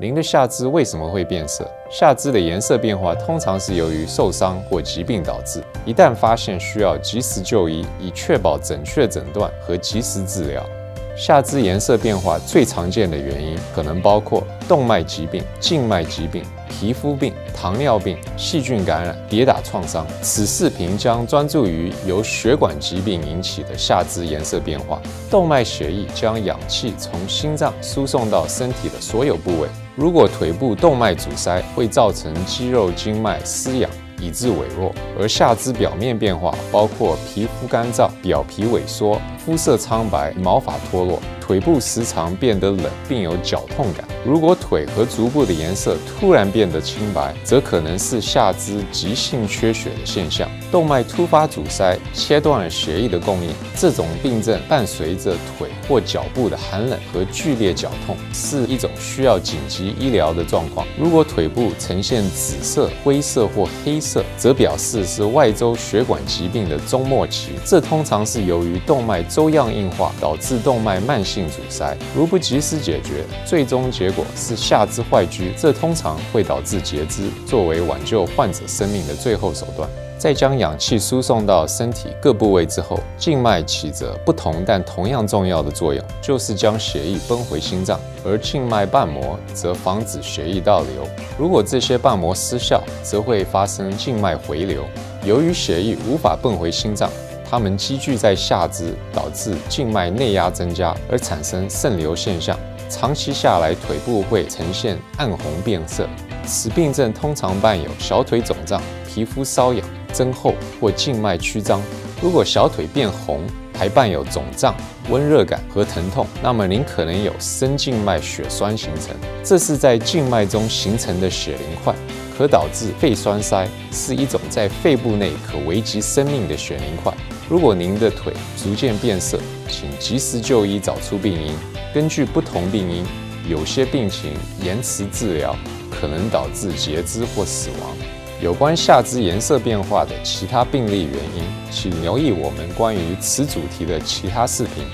您的下肢为什么会变色？下肢的颜色变化通常是由于受伤或疾病导致，一旦发现需要及时就医，以确保准确诊断和及时治疗。 下肢颜色变化最常见的原因可能包括动脉疾病、静脉疾病、皮肤病、糖尿病、细菌感染、跌打创伤。此视频将专注于由血管疾病引起的下肢颜色变化。动脉血液将氧气从心脏输送到身体的所有部位。如果腿部动脉阻塞，会造成肌肉经脉失养， 以致萎弱，而下肢表面变化包括皮肤干燥、表皮萎缩、肤色苍白、毛发脱落，腿部时常变得冷，并有绞痛感。如果腿和足部的颜色突然变得清白，则可能是下肢急性缺血的现象，动脉突发阻塞，切断了血液的供应。这种病症伴随着腿或脚部的寒冷和剧烈绞痛，是一种需要紧急医疗的状况。如果腿部呈现紫色、灰色或黑色， 则表示是外周血管疾病的中末期，这通常是由于动脉粥样硬化导致动脉慢性阻塞，如不及时解决，最终结果是下肢坏疽，这通常会导致截肢，作为挽救患者生命的最后手段。 在将氧气输送到身体各部位之后，静脉起着不同但同样重要的作用，就是将血液泵回心脏；而静脉瓣膜则防止血液倒流。如果这些瓣膜失效，则会发生静脉回流。由于血液无法泵回心脏， 它们积聚在下肢，导致静脉内压增加，而产生渗流现象。长期下来，腿部会呈现暗红变色。此病症通常伴有小腿肿胀、皮肤瘙痒、增厚或静脉曲张。如果小腿变红，还伴有肿胀、温热感和疼痛，那么您可能有深静脉血栓形成，这是在静脉中形成的血凝块， 可导致肺栓塞，是一种在肺部内可危及生命的血凝块。如果您的腿逐渐变色，请及时就医，找出病因。根据不同病因，有些病情延迟治疗可能导致截肢或死亡。有关下肢颜色变化的其他病例原因，请留意我们关于此主题的其他视频。